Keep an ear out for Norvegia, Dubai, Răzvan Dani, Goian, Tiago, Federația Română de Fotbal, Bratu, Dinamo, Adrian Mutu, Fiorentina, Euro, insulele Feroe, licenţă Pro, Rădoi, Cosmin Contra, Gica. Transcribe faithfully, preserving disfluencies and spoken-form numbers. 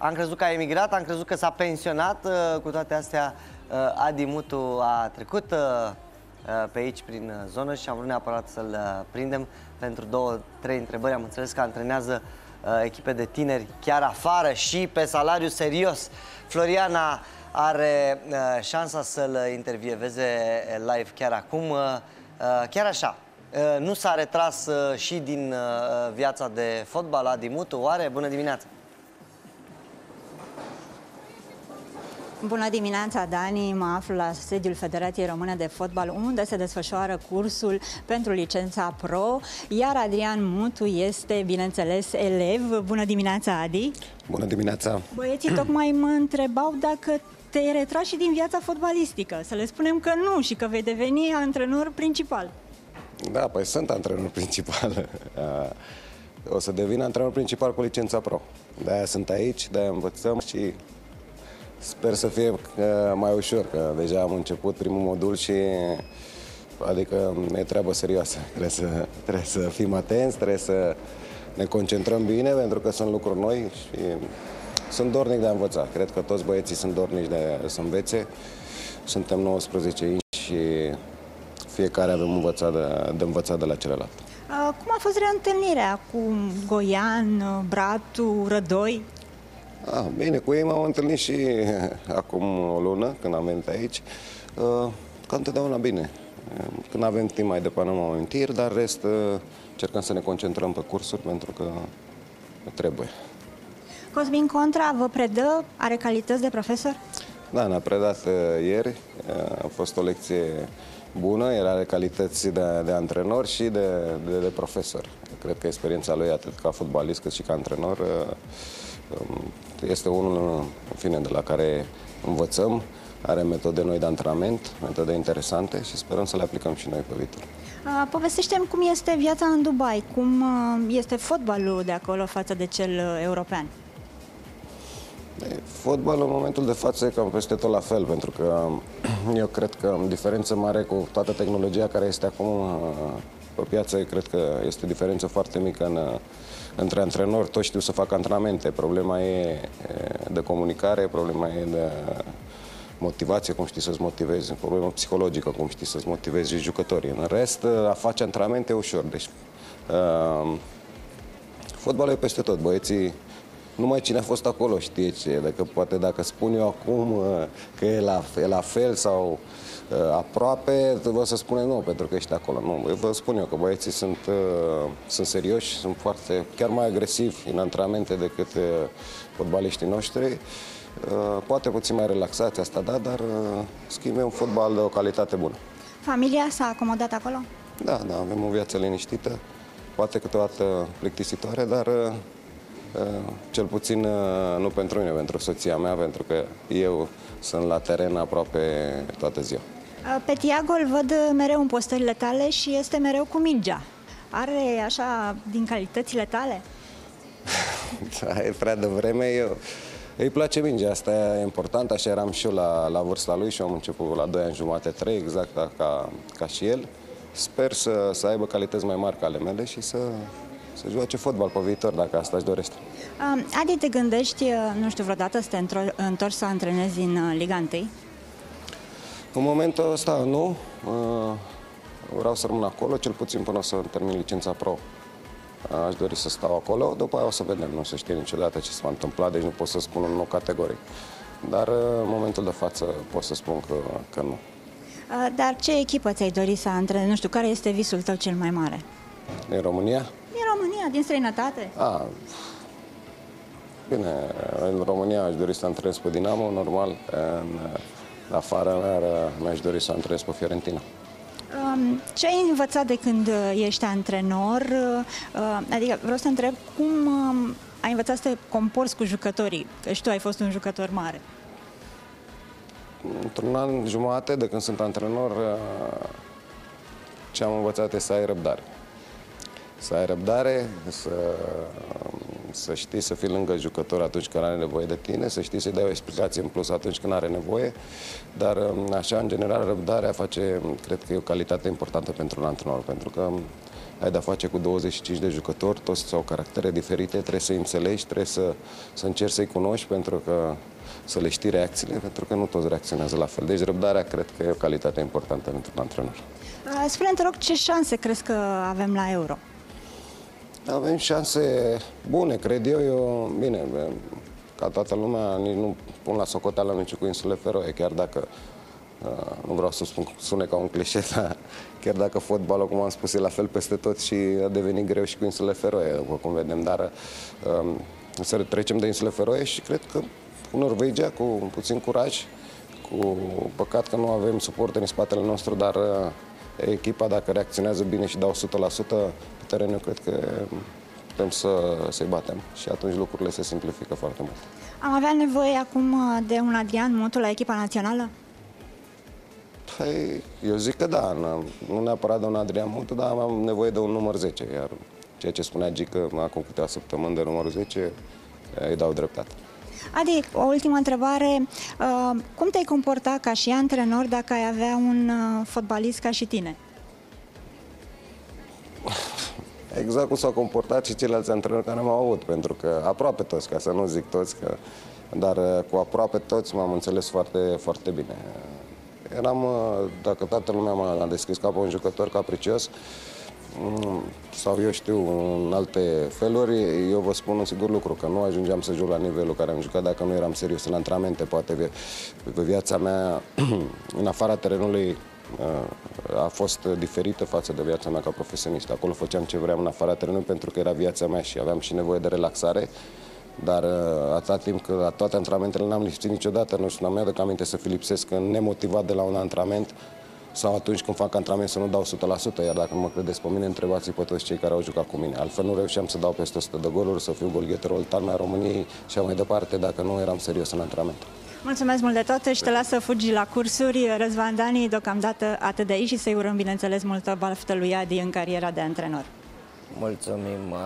Am crezut că a emigrat, am crezut că s-a pensionat. Cu toate astea, Adi Mutu a trecut pe aici prin zonă și am vrut neapărat să-l prindem pentru două, trei întrebări. Am înțeles că antrenează echipe de tineri chiar afară și pe salariu serios. Floriana are șansa să-l intervieveze live chiar acum. Chiar așa, nu s-a retras și din viața de fotbal Adi Mutu, oare? Bună dimineața! Bună dimineața, Dani! Mă aflu la sediul Federației Române de Fotbal, unde se desfășoară cursul pentru licența Pro, iar Adrian Mutu este, bineînțeles, elev. Bună dimineața, Adi! Bună dimineața! Băieții tocmai mă întrebau dacă te-ai retras și din viața fotbalistică. Să le spunem că nu și că vei deveni antrenor principal. Da, păi sunt antrenor principal. O să devin antrenor principal cu licența Pro. De-aia sunt aici, de-aia învățăm și... Sper să fie mai ușor, că deja am început primul modul și adică e treabă serioasă. Trebuie să, trebuie să fim atenți, trebuie să ne concentrăm bine, pentru că sunt lucruri noi și sunt dornic de a învăța. Cred că toți băieții sunt dornici de să învețe. Suntem nouăsprezece inci și fiecare avem învățat de, de învățat de la celălalt. Cum a fost reîntâlnirea cu Goian, Bratu, Rădoi? Ah, bine, cu ei m-am întâlnit și acum o lună, când am venit aici. Ca întotdeauna bine. Când avem timp mai departe, nu am întâlniri, dar rest încercăm să ne concentrăm pe cursuri, pentru că trebuie. Cosmin Contra vă predă, are calități de profesor? Da, ne-a predat ieri. A fost o lecție bună, el are calități de, de antrenor și de, de, de profesor. Cred că experiența lui, atât ca fotbalist cât și ca antrenor, este unul, în fine, de la care învățăm, are metode noi de antrenament, metode interesante și sperăm să le aplicăm și noi pe viitor. Povestește-mi cum este viața în Dubai, cum este fotbalul de acolo față de cel european? Fotbalul în momentul de față e cam peste tot la fel, pentru că eu cred că diferență mare cu toată tehnologia care este acum pe piață, cred că este o diferență foarte mică în Între antrenori, toți știu să facă antrenamente. Problema e de comunicare, problema e de motivație, cum știi să-ți motivezi, problema psihologică, cum știi să-ți motivezi jucătorii. În rest, a face antrenamente e ușor. Deci, uh, fotbalul e peste tot, băieții. Numai cine a fost acolo știe ce. Dacă, poate dacă spun eu acum uh, că e la, e la fel sau uh, aproape, vă să spune nu, pentru că ești acolo. Nu, vă spun eu că băieții sunt, uh, sunt serioși, sunt foarte, chiar mai agresivi în antrenamente decât uh, fotbaliștii noștri. Uh, poate puțin mai relaxați, asta da, dar uh, schimbe un fotbal de o calitate bună. Familia s-a acomodat acolo? Da, da, avem o viață liniștită, poate câteodată plictisitoare, dar... Uh, Cel puțin nu pentru mine, pentru soția mea, pentru că eu sunt la teren aproape toată ziua. Pe Tiago îl văd mereu în postările tale și este mereu cu mingea. Are așa din calitățile tale? Da, e prea devreme. Eu... Îi place mingea, asta e important, așa eram și eu la, la vârsta lui și am început la doi ani jumate, trei, exact ca, ca și el. Sper să, să aibă calități mai mari ca ale mele și să... să joace fotbal pe viitor, dacă asta își dorește. Adi, te gândești, nu știu, vreodată să te întorci să antrenezi în Liga unu? În momentul ăsta nu. Vreau să rămân acolo, cel puțin până o să termin licența Pro. Aș dori să stau acolo, după aia o să vedem. Nu se știe niciodată ce se va întâmpla, deci nu pot să spun un nou categoric. Dar în momentul de față pot să spun că, că nu. Dar ce echipă ți-ai dori să antrenezi? Nu știu, care este visul tău cel mai mare? În România? România, din străinătate? A, bine, în România aș dori să antrenez pe Dinamo, normal, în afară mi-aș dori să antrenez pe Fiorentina. Ce ai învățat de când ești antrenor? Adică vreau să te întreb, cum ai învățat să te comporți cu jucătorii? Că și tu ai fost un jucător mare. Într-un an jumate, de când sunt antrenor, ce am învățat e să ai răbdare. Să ai răbdare, să, să știi să fii lângă jucător atunci când are nevoie de tine, să știi să-i dai o explicație în plus atunci când are nevoie, dar așa, în general, răbdarea face, cred că e o calitate importantă pentru un antrenor, pentru că ai de-a face cu douăzeci și cinci de jucători, toți au caractere diferite, trebuie să-i înțelegi, trebuie să, să încerci să-i cunoști, pentru că să le știi reacțiile, pentru că nu toți reacționează la fel. Deci răbdarea cred că e o calitate importantă pentru un antrenor. Spune-mi, te rog, ce șanse crezi că avem la Euro? Avem șanse bune, cred eu, eu bine, ca toată lumea, nici nu pun la socoteală nici cu Insulele Feroe, chiar dacă nu vreau să spun, sune ca un clișe, dar chiar dacă fotbalul, cum am spus, e la fel peste tot și a devenit greu și cu Insulele Feroe, după cum vedem, dar să trecem de Insulele Feroe și cred că cu Norvegia, cu puțin curaj, cu păcat că nu avem suporteri în spatele nostru, dar echipa, dacă reacționează bine și dau o sută la sută pe teren, eu cred că putem să-i batem și atunci lucrurile se simplifică foarte mult. Am avea nevoie acum de un Adrian Mutu la echipa națională? Păi, eu zic că da, nu neapărat de un Adrian Mutu, dar am nevoie de un număr zece, iar ceea ce spunea Gica acum câteva săptămâni de numărul zece, îi dau dreptate. Adi, o ultimă întrebare. Cum te-ai comporta ca și antrenor dacă ai avea un fotbalist ca și tine? Exact cum s-au comportat și ceilalți antrenori care m-au avut, pentru că aproape toți, ca să nu zic toți, că, dar cu aproape toți m-am înțeles foarte, foarte bine. Eram, dacă toată lumea m-a descris ca pe un jucător capricios, sau eu știu, în alte feluri, eu vă spun un sigur lucru, că nu ajungeam să joc la nivelul care am jucat dacă nu eram serios în antrenamente. Poate pe viața mea, în afara terenului, a fost diferită față de viața mea ca profesionist. Acolo făceam ce vreau în afara terenului pentru că era viața mea și aveam și nevoie de relaxare. Dar atâta timp că la toate antrenamentele n-am lipsit niciodată, nu știu, n-am mi-aduc aminte să fi lipsesc nemotivat de la un antrenament sau atunci când fac antrenament să nu dau o sută la sută, iar dacă nu mă credeți pe mine, întrebați-i pe toți cei care au jucat cu mine. Altfel nu reușeam să dau peste o sută de goluri, să fiu golgheter al României și mai departe, dacă nu eram serios în antrenament. Mulțumesc mult de toate și te las să fugi la cursuri. Răzvan Dani, deocamdată atât de aici și să-i urăm, bineînțeles, multă baftă lui Adi în cariera de antrenor. Mulțumim